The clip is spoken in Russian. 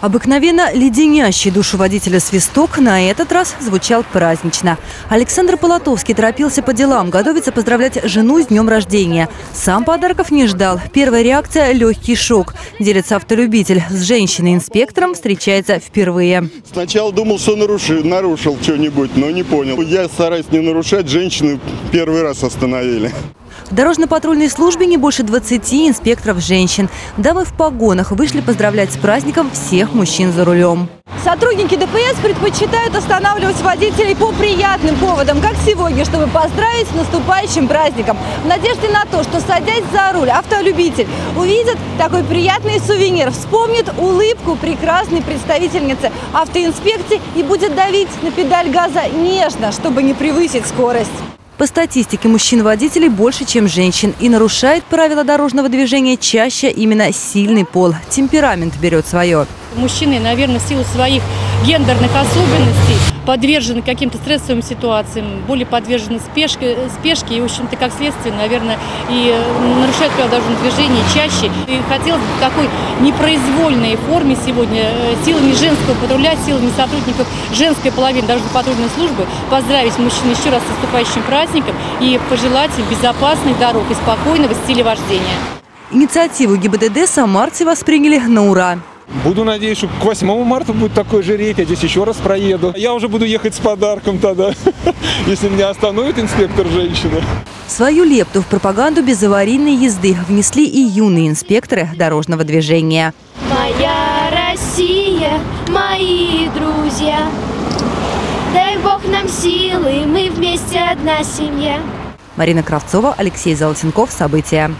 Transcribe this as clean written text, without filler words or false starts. Обыкновенно леденящий душу водителя свисток на этот раз звучал празднично. Александр Полотовский торопился по делам, готовится поздравлять жену с днем рождения. Сам подарков не ждал. Первая реакция – легкий шок. Делится автолюбитель. С женщиной-инспектором встречается впервые. Сначала думал, что нарушил что-нибудь, но не понял. Я стараюсь не нарушать, женщины первый раз остановили. В дорожно-патрульной службе не больше 20 инспекторов женщин. Дамы в погонах вышли поздравлять с праздником всех мужчин за рулем. Сотрудники ДПС предпочитают останавливать водителей по приятным поводам, как сегодня, чтобы поздравить с наступающим праздником. В надежде на то, что, садясь за руль, автолюбитель увидит такой приятный сувенир, вспомнит улыбку прекрасной представительницы автоинспекции и будет давить на педаль газа нежно, чтобы не превысить скорость. По статистике, мужчин-водителей больше, чем женщин. И нарушает правила дорожного движения чаще именно сильный пол. Темперамент берет свое. Мужчины, наверное, в силу своих гендерных особенностей подвержены каким-то стрессовым ситуациям, более подвержены спешке и, в общем-то, как следствие, наверное, и нарушают правила дорожного движения чаще. И хотелось бы в такой непроизвольной форме сегодня силами женского патруля, силами сотрудников женской половины дорожно-патрульной службы поздравить мужчин еще раз с наступающим праздником и пожелать им безопасных дорог и спокойного стиля вождения. Инициативу ГИБДД самарцы восприняли на ура. Буду надеяться, что к 8 марта будет такой же рейд, я здесь еще раз проеду. Я уже буду ехать с подарком тогда, если меня остановит инспектор женщина. Свою лепту в пропаганду безаварийной езды внесли и юные инспекторы дорожного движения. Моя Россия, мои друзья. Дай Бог нам силы, мы вместе одна семья. Марина Кравцова, Алексей Золотенков. События.